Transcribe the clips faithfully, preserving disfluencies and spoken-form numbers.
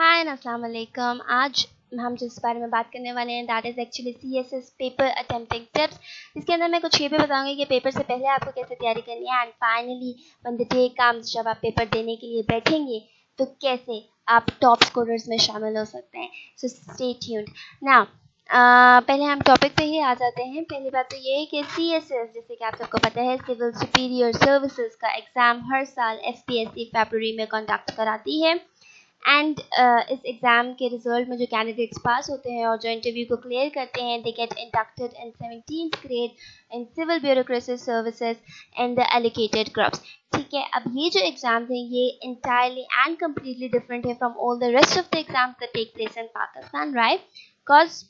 हाय अस्सलाम वालेकुम। आज हम जिस बारे में बात करने वाले हैं that is actually C S S paper attempting tips. इसके अंदर मैं कुछ ये भी बताऊंगी कि पेपर से पहले आपको कैसे तैयारी करनी है and finally one the day comes, जब आप पेपर देने के लिए बैठेंगे तो कैसे आप टॉप स्कोरर्स में शामिल हो सकते हैं। So stay tuned. Now Uh, पहले हम टॉपिक पे ही आ जाते हैं। पहली बात तो ये है कि सी एस एस, जैसे कि आप सबको पता है, सिविल सुपीरियर सर्विसेज का एग्ज़ाम हर साल एस पी एस सी फरवरी में कंडक्ट कराती है एंड uh, इस एग्ज़ाम के रिजल्ट में जो कैंडिडेट्स पास होते हैं और जो इंटरव्यू को क्लियर करते हैं they get inducted in seventeenth grade in civil bureaucracy services and the allocated groups. ठीक है, अब ये जो एग्ज़ाम्स हैं ये इंटायरली एंड कम्प्लीटली डिफरेंट है from all the rest of the exams that take place in Pakistan, right? Because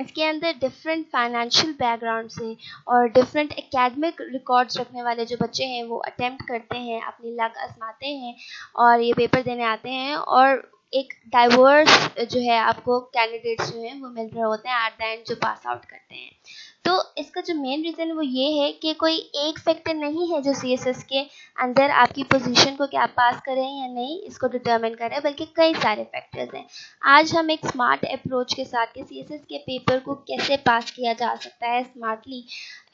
इसके अंदर डिफरेंट फाइनेंशियल बैकग्राउंड से और डिफरेंट एकेडमिक रिकॉर्ड्स रखने वाले जो बच्चे हैं वो अटेम्प्ट करते हैं, अपनी लक आजमाते हैं और ये पेपर देने आते हैं और एक डाइवर्स जो है आपको कैंडिडेट्स जो हैं वो मिल रहे होते हैं एट द एंड, जो पास आउट करते हैं। तो इसका जो मेन रीज़न वो ये है कि कोई एक फैक्टर नहीं है जो सी एस एस के अंदर आपकी पोजीशन को क्या आप पास करें या नहीं इसको डिटरमिन करें, बल्कि कई सारे फैक्टर्स हैं। आज हम एक स्मार्ट अप्रोच के साथ कि सी एस एस के पेपर को कैसे पास किया जा सकता है स्मार्टली,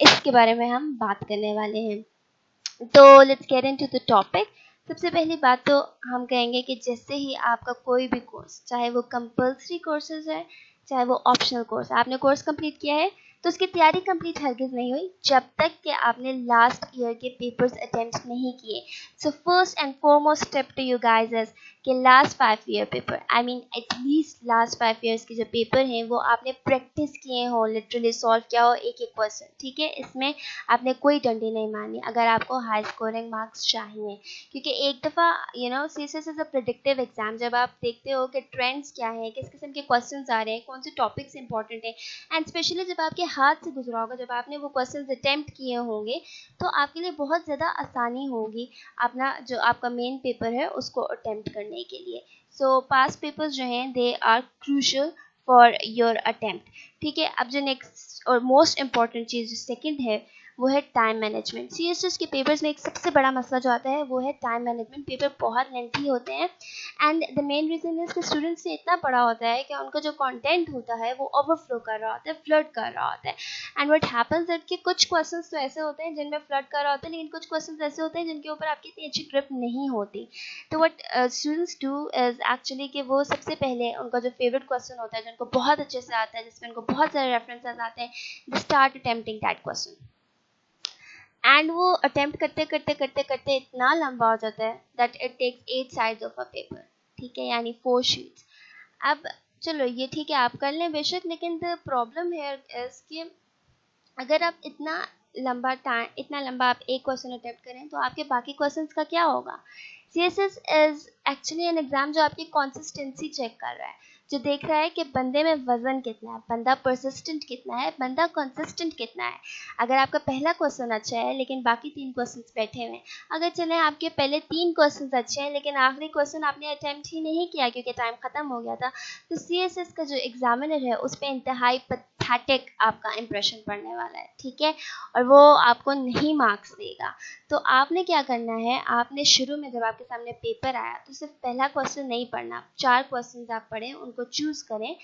इसके बारे में हम बात करने वाले हैं। तो let's get into the topic. सबसे पहली बात तो हम कहेंगे कि जैसे ही आपका कोई भी कोर्स, चाहे वो कंपल्सरी कोर्सेज है चाहे वो ऑप्शनल कोर्स, आपने कोर्स कंप्लीट किया है तो उसकी तैयारी कंप्लीट हरगिज़ नहीं हुई जब तक कि आपने लास्ट ईयर के पेपर्स अटेम्प्ट नहीं किए। So first and foremost step to you guys is कि last five year paper, I mean at least last five years के जो पेपर हैं वो आपने प्रैक्टिस किए हो, लिटरली सॉल्व किया हो एक एक पर्सन। ठीक है, इसमें आपने कोई डंडी नहीं मारनी अगर आपको हाई स्कोरिंग मार्क्स चाहिए, क्योंकि एक दफ़ा you know C S S is a predictive exam. जब आप देखते हो कि ट्रेंड्स क्या हैं, किस किस्म के क्वेश्चन आ रहे हैं, कौन से टॉपिक्स इंपॉर्टेंट हैं एंड स्पेशली जब आपके हाथ से गुजरा होगा, जब आपने वो क्वेश्चन अटैम्प्ट किए होंगे तो आपके लिए बहुत ज़्यादा आसानी होगी अपना जो आपका मेन पेपर है उसको अटैम्प्ट करने के लिए। सो पास्ट पेपर्स जो हैं they are crucial for your attempt. ठीक है, अब जो नेक्स्ट और मोस्ट इम्पॉर्टेंट चीज़ जो सेकेंड है वो है time management. C S S के पेपर्स में एक सबसे बड़ा मसला जो आता है वो है टाइम मैनेजमेंट। पेपर बहुत लेंथी होते हैं and the main reason is कि स्टूडेंट्स से इतना बड़ा होता है कि उनका जो कंटेंट होता है वो ओवरफ्लो कर रहा होता है, फ्लड कर रहा होता है एंड व्हाट हैपन्स दैट कि कुछ क्वेश्चंस तो ऐसे होते हैं जिनमें फ्लड कर रहा होता है, लेकिन कुछ क्वेश्चंस ऐसे होते हैं जिनके ऊपर आपकी इतनी अच्छी ग्रिप नहीं होती। तो what students do is actually कि वो सबसे पहले उनका जो फेवरेट क्वेश्चन होता है, जिनको बहुत अच्छे से आता है, जिसमें उनको बहुत सारे रेफरेंसेज आते हैं, they start attempting that question and वो अटेम्प्ट करते करते करते करते इतना लंबा हो जाता है that it takes eight sides of a paper. ठीक है, यानी फोर शीट्स। अब चलो ये ठीक है आप कर लें बेशक, लेकिन द प्रॉब्लम हेयर इज़ कि अगर आप इतना लंबा टाइम इतना लंबा आप एक क्वेश्चन अटेम्प्ट करें तो आपके बाकी क्वेश्चंस का क्या होगा। C S S is actually an exam जो आपकी कंसिस्टेंसी चेक कर रहा है, जो देख रहा है कि बंदे में वज़न कितना है, बंदा परसिस्टेंट कितना है, बंदा कंसिस्टेंट कितना है। अगर आपका पहला क्वेश्चन अच्छा है लेकिन बाकी तीन क्वेश्चंस बैठे हुए हैं, अगर चले आपके पहले तीन क्वेश्चंस अच्छे हैं लेकिन आखिरी क्वेश्चन आपने अटैम्प्ट ही नहीं किया क्योंकि टाइम ख़त्म हो गया था, तो सी एस एस का जो एग्ज़ामिनर है उस पर इंतहाई पैथेटिक आपका इंप्रेशन पड़ने वाला है। ठीक है, और वो आपको नहीं मार्क्स देगा। तो आपने क्या करना है, आपने शुरू में जब आपके सामने पेपर आया तो सिर्फ पहला क्वेश्चन नहीं पढ़ना, चार क्वेश्चंस आप पढ़ें, उनको चूज़ करें,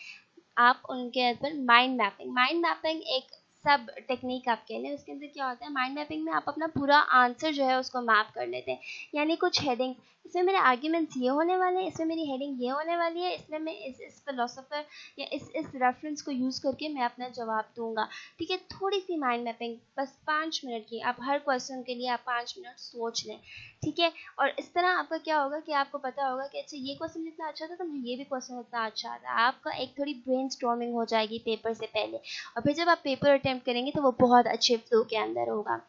आप उनके ऊपर माइंड मैपिंग माइंड मैपिंग एक सब टेक्निक आप कह लें। उसके अंदर क्या होता है, माइंड मैपिंग में आप अपना पूरा आंसर जो है उसको मैप कर लेते हैं, यानी कुछ हेडिंग, इसमें मेरे आर्ग्यूमेंट्स ये होने वाले हैं, इसमें मेरी हेडिंग ये होने वाली है, इसमें मैं इस इस फिलोसोफर या इस इस रेफरेंस को यूज़ करके मैं अपना जवाब दूंगा। ठीक है, थोड़ी सी माइंड मैपिंग, बस पाँच मिनट की, आप हर क्वेश्चन के लिए आप पाँच मिनट सोच लें। ठीक है, और इस तरह आपका क्या होगा कि आपको पता होगा कि अच्छा ये क्वेश्चन इतना अच्छा था तो मुझे ये भी क्वेश्चन इतना अच्छा था। आपका एक थोड़ी ब्रेनस्टॉर्मिंग हो जाएगी पेपर से पहले, और फिर जब आप पेपर अटैम्प्ट करेंगे तो वो बहुत अच्छे फ्लो के अंदर होगा।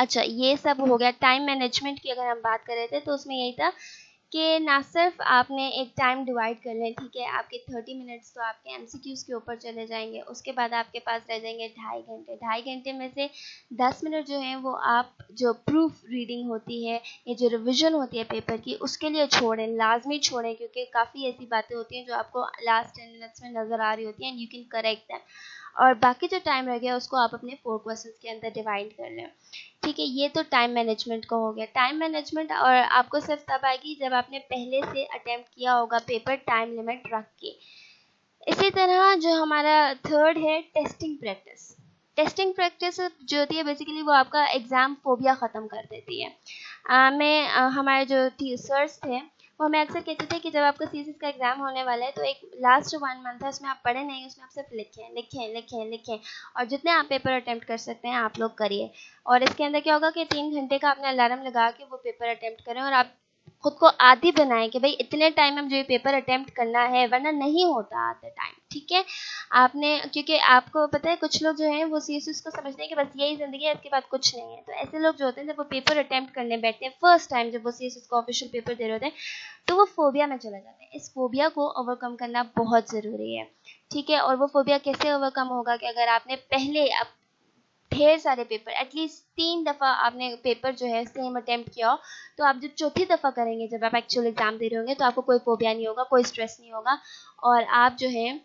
अच्छा, ये सब हो गया। टाइम मैनेजमेंट की अगर हम बात कर रहे थे तो उसमें यही था कि ना सिर्फ आपने एक टाइम डिवाइड कर लें। ठीक है, आपके थर्टी मिनट्स तो आपके एमसीक्यूज़ के ऊपर चले जाएंगे, उसके बाद आपके पास रह जाएंगे ढाई घंटे। ढाई घंटे में से दस मिनट जो हैं वो आप जो प्रूफ रीडिंग होती है या जो रिवीजन होती है पेपर की उसके लिए छोड़ें, लाजमी छोड़ें, क्योंकि काफ़ी ऐसी बातें होती हैं जो आपको लास्ट टेन मिनट्स में नज़र आ रही होती हैं and you can correct them. और बाकी जो टाइम रह गया उसको आप अपने फोर क्वेश्चंस के अंदर डिवाइड कर लें, ठीक है। ये तो टाइम मैनेजमेंट का हो गया। टाइम मैनेजमेंट और आपको सिर्फ तब आएगी जब आपने पहले से अटेम्प्ट किया होगा पेपर टाइम लिमिट रख के। इसी तरह जो हमारा थर्ड है टेस्टिंग प्रैक्टिस। टेस्टिंग प्रैक्टिस जो होती है बेसिकली वो आपका एग्ज़ाम फोबिया ख़त्म कर देती है। आ, मैं आ, हमारे जो थी सर्स थे वो हमें अक्सर कहते थे कि जब आपका सीसीएस का एग्ज़ाम होने वाला है तो एक लास्ट वन मंथ है उसमें आप पढ़े नहीं, उसमें आप सिर्फ लिखें लिखें लिखें लिखें और जितने आप पेपर अटैम्प्ट कर सकते हैं आप लोग करिए। और इसके अंदर क्या होगा कि तीन घंटे का आपने अलार्म लगा के वो पेपर अटैम्प्ट करें और आप खुद को आदी बनाएं कि भाई इतने टाइम में जो ये पेपर अटैम्प्ट करना है, वरना नहीं होता आता टाइम, ठीक है। आपने क्योंकि आपको पता है कुछ लोग जो हैं वो सीएसएस को समझते हैं कि बस यही ज़िंदगी है, इसके बाद कुछ नहीं है। तो ऐसे लोग जो होते हैं जब वो पेपर अटैम्प्ट करने बैठते हैं फर्स्ट टाइम, जब वो सीएसएस को ऑफिशियल पेपर दे रहे होते हैं तो वो फोबिया में चले जाते हैं। इस फोबिया को ओवरकम करना बहुत ज़रूरी है, ठीक है। और वो फोबिया कैसे ओवरकम होगा कि अगर आपने पहले आप ढेर सारे पेपर एटलीस्ट तीन दफ़ा आपने पेपर जो है सेम अटैम्प्ट किया हो तो आप जब चौथी दफ़ा करेंगे, जब आप एक्चुअल एग्ज़ाम दे रहे होंगे तो आपको कोई फोबिया नहीं होगा, कोई स्ट्रेस नहीं होगा और आप जो है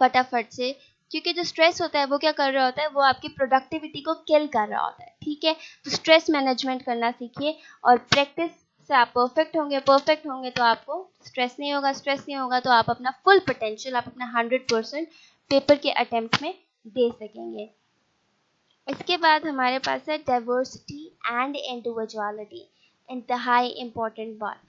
फटाफट से, क्योंकि जो स्ट्रेस होता है वो क्या कर रहा होता है, वो आपकी प्रोडक्टिविटी को किल कर रहा होता है, ठीक है। तो स्ट्रेस मैनेजमेंट करना सीखिए और प्रैक्टिस से आप परफेक्ट होंगे। परफेक्ट होंगे तो आपको स्ट्रेस नहीं होगा, स्ट्रेस नहीं होगा तो आप अपना फुल पोटेंशियल, आप अपना हंड्रेड परसेंट पेपर के अटैम्प्ट में दे सकेंगे। इसके बाद हमारे पास है डाइवर्सिटी एंड इंडिविजुअलिटी, इंतहाई इम्पॉर्टेंट बात।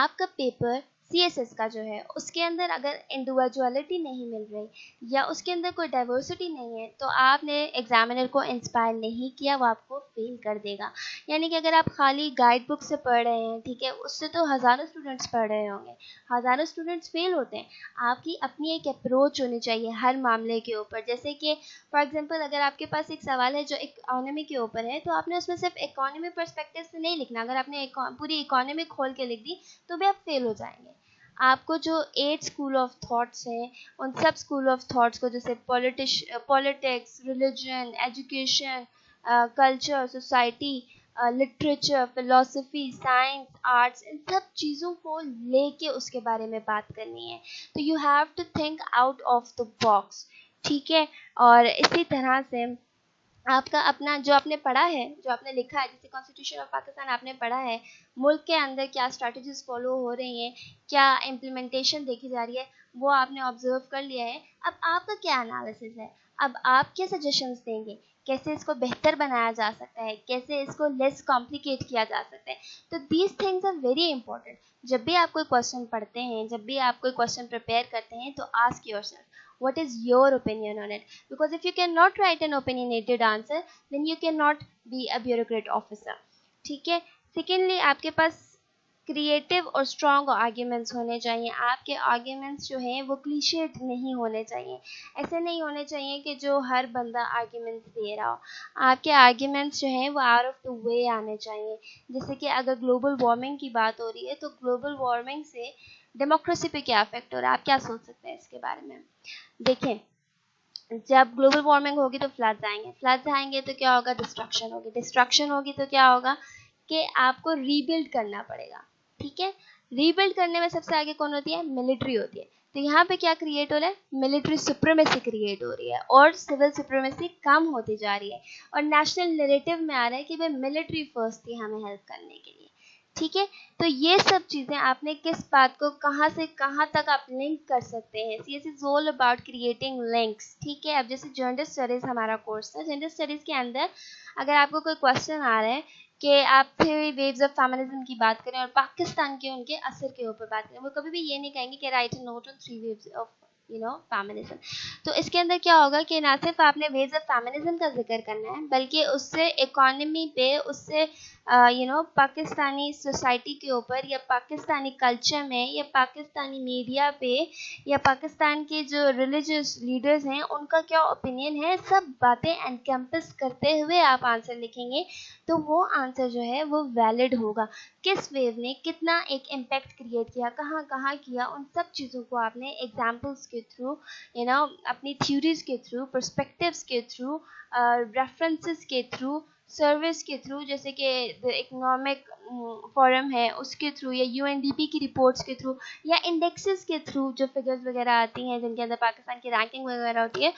आपका पेपर सीएसएस का जो है उसके अंदर अगर इंडिविजुअलिटी नहीं मिल रही या उसके अंदर कोई डाइवर्सिटी नहीं है तो आपने एग्जामिनर को इंस्पायर नहीं किया, वो आपको फेल कर देगा। यानी कि अगर आप खाली गाइड बुक से पढ़ रहे हैं, ठीक है, उससे तो हज़ारों स्टूडेंट्स पढ़ रहे होंगे, हज़ारों स्टूडेंट्स फेल होते हैं। आपकी अपनी एक अप्रोच होनी चाहिए हर मामले के ऊपर। जैसे कि फॉर एग्जाम्पल अगर आपके पास एक सवाल है जो इकोनॉमी के ऊपर है तो आपने उसमें सिर्फ इकोनॉमी पर्सपेक्टिव से नहीं लिखना। अगर आपने पूरी इकोनॉमी खोल के लिख दी तो भी आप फेल हो जाएंगे। आपको जो एट स्कूल ऑफ थॉट्स हैं उन सब स्कूल ऑफ थॉट्स को, जैसे politics politics, religion, education, culture, society, literature, philosophy, science, arts, इन सब चीज़ों को लेके उसके बारे में बात करनी है। तो you have to think out of the box, ठीक है। और इसी तरह से आपका अपना जो आपने पढ़ा है, जो आपने लिखा है, जैसे कॉन्स्टिट्यूशन ऑफ पाकिस्तान आपने पढ़ा है, मुल्क के अंदर क्या स्ट्रैटेजीज फॉलो हो रही हैं, क्या इम्प्लीमेंटेशन देखी जा रही है, वो आपने ऑब्जर्व कर लिया है। अब आपका क्या एनालिसिस है, अब आप क्या सजेशंस देंगे, कैसे इसको बेहतर बनाया जा सकता है, कैसे इसको लेस कॉम्प्लिकेट किया जा सकता है। तो these things are very important. जब भी आप कोई क्वेश्चन पढ़ते हैं, जब भी आप कोई क्वेश्चन प्रिपेयर करते हैं तो ask yourself what is your opinion on it, because if you cannot write an opinionated answer then you cannot be a bureaucrat officer, ठीक है। secondly आपके पास क्रिएटिव और स्ट्रॉन्ग आर्ग्यूमेंट्स होने चाहिए। आपके आर्ग्यूमेंट्स जो हैं वो क्लीशेड नहीं होने चाहिए, ऐसे नहीं होने चाहिए कि जो हर बंदा आर्ग्यूमेंट्स दे रहा हो। आपके आर्ग्यूमेंट्स जो हैं वो आउट ऑफ द वे आने चाहिए। जैसे कि अगर ग्लोबल वार्मिंग की बात हो रही है तो ग्लोबल वार्मिंग से डेमोक्रेसी पे क्या इफेक्ट हो रहा है, आप क्या सोच सकते हैं इसके बारे में। देखें जब ग्लोबल वार्मिंग होगी तो फ्लड्स आएंगे, फ्लड्स आएंगे तो क्या होगा, डिस्ट्रक्शन होगी, डिस्ट्रक्शन होगी तो क्या होगा कि आपको रीबिल्ड करना पड़ेगा, ठीक है। रीबिल्ड करने में सबसे आगे कौन होती है, मिलिट्री होती है। तो यहाँ पे क्या क्रिएट हो रहा है, मिलिट्री सुप्रीमेसी क्रिएट हो रही है और सिविल सुप्रीमेसी कम होती जा रही है और नेशनल नैरेटिव में आ रहा है कि भाई मिलिट्री फर्स्ट थी हमें हेल्प करने के लिए, ठीक है। तो ये सब चीज़ें आपने किस बात को कहाँ से कहाँ तक आप लिंक कर सकते हैं। C S is all about creating links, ठीक है। अब जैसे जेंडर स्टडीज़ हमारा कोर्स था, जेंडर स्टडीज़ के अंदर अगर आपको कोई क्वेश्चन आ रहा है कि आप थ्री वेव्स ऑफ फेमिनिज्म की बात करें और पाकिस्तान के उनके असर के ऊपर बात करें, वो कभी भी ये नहीं कहेंगे कि write a note on three waves of you know feminism. तो इसके अंदर क्या होगा कि ना सिर्फ आपने वेव्स ऑफ फेमिनिज्म का जिक्र करना है बल्कि उससे इकोनॉमी पे, उससे यू नो पाकिस्तानी सोसाइटी के ऊपर या पाकिस्तानी कल्चर में या पाकिस्तानी मीडिया पे या पाकिस्तान के जो रिलीजियस लीडर्स हैं उनका क्या ओपिनियन है, सब बातें एनकैम्पस करते हुए आप आंसर लिखेंगे तो वो आंसर जो है वो वैलिड होगा। किस वेव ने कितना एक इम्पैक्ट क्रिएट किया, कहाँ कहाँ किया, उन सब चीज़ों को आपने एग्जाम्पल्स के थ्रू, यू नो अपनी थ्योरीज के थ्रू, पर्सपेक्टिव्स के थ्रू, रेफरेंसेस के थ्रू, सर्विस के थ्रू, जैसे कि द इकोनॉमिक फोरम है उसके थ्रू या यूएनडीपी की रिपोर्ट्स के थ्रू या इंडेक्सेस के थ्रू, जो फिगर्स वगैरह आती हैं जिनके अंदर पाकिस्तान की रैंकिंग वगैरह होती है,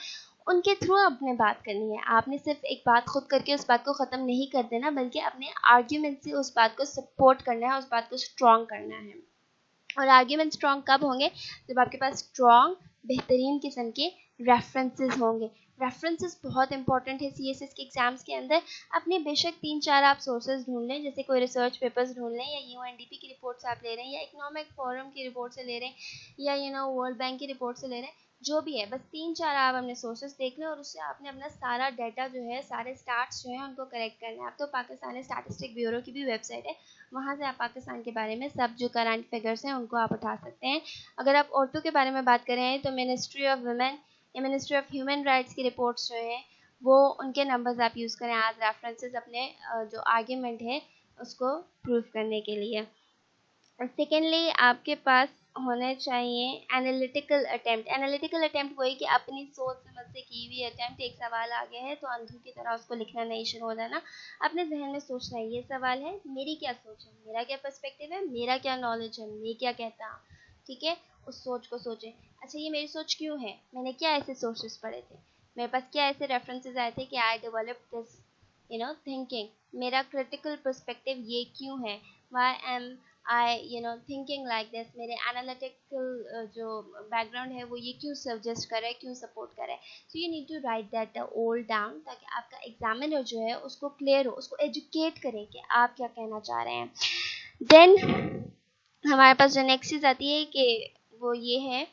उनके थ्रू आपने बात करनी है। आपने सिर्फ एक बात खुद करके उस बात को ख़त्म नहीं कर देना, बल्कि अपने आर्ग्यूमेंट से उस बात को सपोर्ट करना है, उस बात को स्ट्रॉन्ग करना है। और आर्ग्यूमेंट स्ट्रॉन्ग कब होंगे? जब आपके पास स्ट्रॉन्ग बेहतरीन किस्म के रेफरेंसेस होंगे। रेफरेंसेस बहुत इंपॉर्टेंट है सीएसएस के एग्जाम्स के अंदर। अपने बेशक तीन चार आप सोर्सेज ढूंढ लें, जैसे कोई रिसर्च पेपर्स ढूंढ लें, या यूएनडीपी की रिपोर्ट से आप ले रहे हैं, या इकोनॉमिक फोरम की रिपोर्ट से ले रहे हैं, या यू नो वर्ल्ड बैंक की रिपोर्ट से ले रहे हैं, जो भी है, बस तीन चार आप अपने सोर्सेज देख लें और उससे आपने अपना सारा डाटा जो है, सारे स्टार्ट्स जो है उनको करेक्ट करना है। आप तो पाकिस्तान स्टैटिस्टिक ब्यूरो की भी वेबसाइट है, वहाँ से आप पाकिस्तान के बारे में सब जो करंट फिगर्स हैं उनको आप उठा सकते हैं। अगर आप औरतों के बारे में बात करें तो मिनिस्ट्री ऑफ वुमेन या मिनिस्ट्री ऑफ ह्यूमन राइट्स की रिपोर्ट्स जो हैं वो, उनके नंबर्स आप यूज़ करें एज रेफरेंसेस अपने जो आर्ग्यूमेंट है उसको प्रूव करने के लिए। सेकेंडली, आपके पास होने चाहिए एनालिटिकल अटैम्प्ट। एनालिटिकल अटैम्प्ट वही कि अपनी सोच समझ से की हुई अटैम्प्ट। एक सवाल आ गया है तो अंधों की तरह उसको लिखना नहीं शुरू हो जाना, अपने जहन में सोचना ये सवाल है, मेरी क्या सोच है, मेरा क्या पर्सपेक्टिव है, मेरा क्या नॉलेज है, मैं क्या कहता हूँ, ठीक है। उस सोच को सोचें, अच्छा ये मेरी सोच क्यों है, मैंने क्या ऐसे सोर्सेस पढ़े थे, मेरे पास क्या ऐसे रेफरेंसेस आए थे कि I develop this you know thinking, मेरा क्रिटिकल पर्सपेक्टिव ये क्यों है, why am I you know thinking like this, मेरे एनालिटिकल जो बैकग्राउंड है वो ये क्यों सजेस्ट करे, क्यों सपोर्ट करे। So you need to write that all down, ताकि आपका एग्जामिनर जो है उसको क्लियर हो, उसको एजुकेट करें कि आप क्या कहना चाह रहे हैं। देन हमारे पास जो नेक्स्ट चीज़ आती है कि वो ये है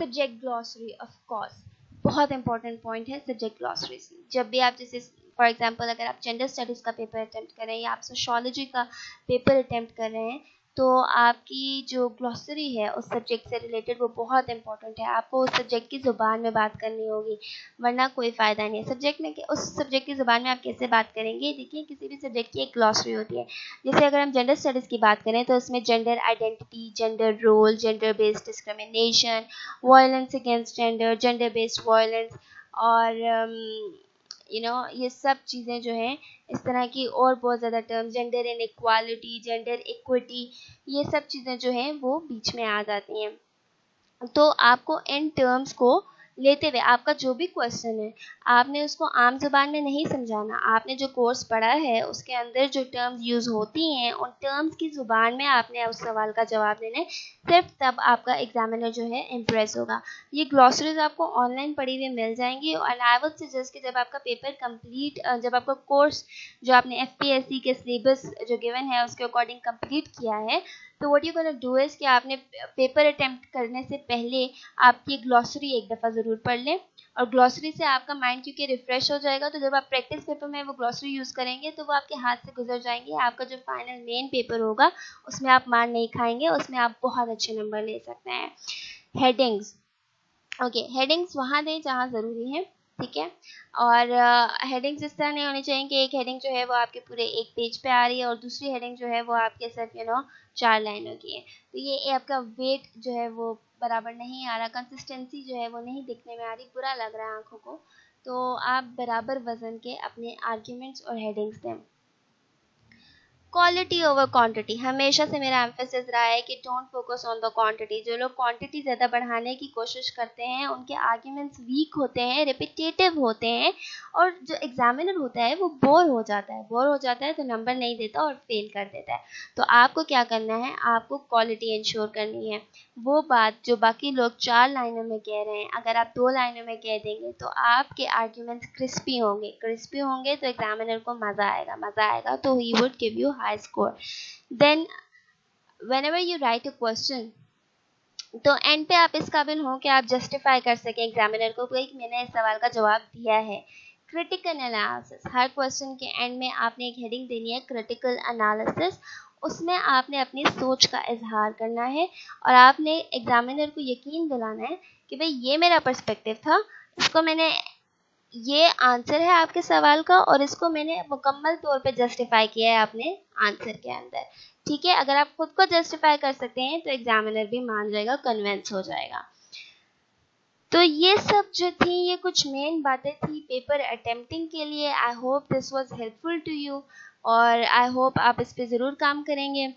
सब्जेक्ट ग्लॉसरी। ऑफ कोर्स बहुत इंपॉर्टेंट पॉइंट है सब्जेक्ट ग्लॉसरी। जब भी आप जैसे फॉर एग्जाम्पल अगर आप जेंडर स्टडीज़ का पेपर अटैम्प्ट कर रहे हैं या आप सोशोलॉजी का पेपर अटैम्प्ट कर रहे हैं तो आपकी जो ग्लॉसरी है उस सब्जेक्ट से रिलेटेड वो बहुत इंपॉर्टेंट है। आपको उस सब्जेक्ट की ज़ुबान में बात करनी होगी, वरना कोई फ़ायदा नहीं है। सब्जेक्ट में उस सब्जेक्ट की ज़ुबान में आप कैसे बात करेंगे? देखिए, किसी भी सब्जेक्ट की एक ग्लॉसरी होती है। जैसे अगर हम जेंडर स्टडीज़ की बात करें तो इसमें gender identity, gender role, gender based discrimination, violence against gender, gender based violence और um, you you know know, ये सब चीज़ें जो हैं इस तरह की, और बहुत ज़्यादा term, gender inequality, gender equity, ये सब चीज़ें जो हैं वो बीच में आ जाती हैं। तो आपको इन टर्म्स को लेते हुए आपका जो भी क्वेश्चन है आपने उसको आम जुबान में नहीं समझाना। आपने जो कोर्स पढ़ा है उसके अंदर जो टर्म्स यूज़ होती हैं उन टर्म्स की ज़ुबान में आपने उस सवाल का जवाब देना है, सिर्फ तब आपका एग्जामिनर जो है इम्प्रेस होगा। ये ग्लॉसरीज आपको ऑनलाइन पढ़ी हुई मिल जाएंगी। और आई वुड सजेस्ट कि जब आपका पेपर कंप्लीट, जब आपका कोर्स जो आपने एफ पी एस सी के सिलेबस जो गिवन है उसके अकॉर्डिंग कंप्लीट किया है तो what you gonna do is कि आपने पेपर अटैम्प्ट करने से पहले आपकी ग्लॉसरी एक दफ़ा ज़रूर पढ़ लें। और ग्लॉसरी से आपका माइंड क्योंकि रिफ़्रेश हो जाएगा तो जब आप प्रैक्टिस पेपर में वो ग्लॉसरी यूज़ करेंगे तो वो आपके हाथ से गुजर जाएंगे। आपका जो फाइनल मेन पेपर होगा उसमें आप मार नहीं खाएंगे, उसमें आप बहुत अच्छे नंबर ले सकते हैं। हेडिंग्स, ओके, हेडिंग्स वहाँ दें जहाँ ज़रूरी है, ठीक है। और हेडिंग्स uh, इस तरह नहीं होनी चाहिए कि एक हेडिंग जो है वो आपके पूरे एक पेज पे आ रही है और दूसरी हेडिंग जो है वो आपके सिर्फ यू नो चार लाइनों की है, तो ये आपका वेट जो है वो बराबर नहीं आ रहा, कंसिस्टेंसी जो है वो नहीं दिखने में आ रही, बुरा लग रहा है आंखों को। तो आप बराबर वजन के अपने आर्ग्यूमेंट्स और हेडिंग्स दें। क्वालिटी ओवर क्वांटिटी, हमेशा से मेरा एम्फेसिस रहा है कि don't focus on the quantity. जो लोग क्वांटिटी ज़्यादा बढ़ाने की कोशिश करते हैं उनके आर्ग्यूमेंट्स वीक होते हैं, रिपीटेटिव होते हैं और जो एग्जामिनर होता है वो बोर हो जाता है। बोर हो जाता है तो नंबर नहीं देता और फेल कर देता है। तो आपको क्या करना है, आपको क्वालिटी इंश्योर करनी है। वो बात जो बाकी लोग चार लाइनों में कह रहे हैं अगर आप दो लाइनों में कह देंगे तो आपके आर्ग्यूमेंट्स क्रिस्पी होंगे। क्रिस्पी होंगे तो एग्जामिनर को मज़ा आएगा, मज़ा आएगा तो he would give you high score. Then whenever you write a question, तो एंड पे आप इस काबिल हों कि आप जस्टिफाई कर सकें एग्जामिनर को कि मैंने इस सवाल का जवाब दिया है। क्रिटिकल एनालिसिस, हर क्वेश्चन के एंड में आपने एक हेडिंग देनी है क्रिटिकल एनालिसिस। उसमें आपने अपनी सोच का इजहार करना है और आपने एग्जामिनर को यकीन दिलाना है कि भाई ये मेरा पर्सपेक्टिव था, इसको मैंने, ये आंसर है आपके सवाल का और इसको मैंने मुकम्मल तौर पे जस्टिफाई किया है अपने आंसर के अंदर, ठीक है। अगर आप खुद को जस्टिफाई कर सकते हैं तो एग्जामिनर भी मान जाएगा, कन्विंस हो जाएगा। तो ये सब जो थी ये कुछ मेन बातें थी पेपर अटेम्प्टिंग के लिए। I hope this was helpful to you और आई होप आप इस पे ज़रूर काम करेंगे।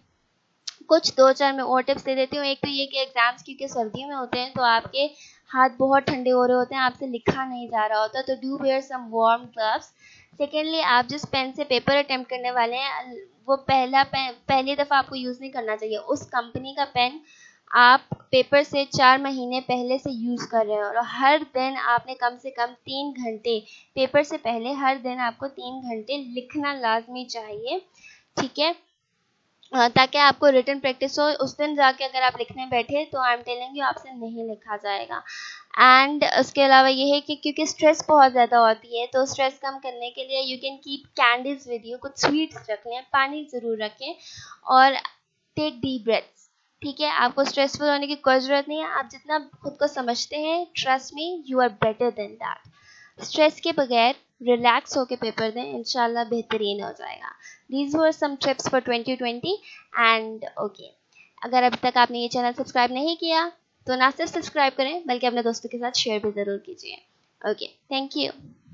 कुछ दो चार मैं और टिप्स दे देती हूँ। एक तो ये कि एग्ज़ाम्स क्योंकि सर्दियों में होते हैं तो आपके हाथ बहुत ठंडे हो रहे होते हैं, आपसे लिखा नहीं जा रहा होता, तो do wear some warm gloves. Secondly, आप जिस पेन से पेपर अटैम्प्ट करने वाले हैं वो पहला पेन पहली दफ़ा आपको यूज़ नहीं करना चाहिए। उस कंपनी का पेन आप पेपर से चार महीने पहले से यूज़ कर रहे हो और हर दिन आपने कम से कम तीन घंटे पेपर से पहले हर दिन आपको तीन घंटे लिखना लाजमी चाहिए, ठीक है, ताकि आपको रिटन प्रैक्टिस हो। उस दिन जाके अगर आप लिखने बैठे तो आई एम टेलिंग यू आपसे नहीं लिखा जाएगा। एंड उसके अलावा ये है कि क्योंकि स्ट्रेस बहुत ज़्यादा होती है, तो स्ट्रेस कम करने के लिए you can keep candies with you, कुछ स्वीट्स रख लें, पानी ज़रूर रखें और टेक डीप ब्रेथ्स, ठीक है। आपको स्ट्रेसफुल होने की कोई ज़रूरत नहीं है, आप जितना खुद को समझते हैं, trust me you are better than that. Stress के बगैर रिलैक्स होकर पेपर दें, इंशाल्लाह बेहतरीन हो जाएगा। These were some tips for twenty twenty. And okay, अगर अभी तक आपने ये चैनल सब्सक्राइब नहीं किया तो ना सिर्फ सब्सक्राइब करें बल्कि अपने दोस्तों के साथ शेयर भी ज़रूर कीजिए। Okay, thank you.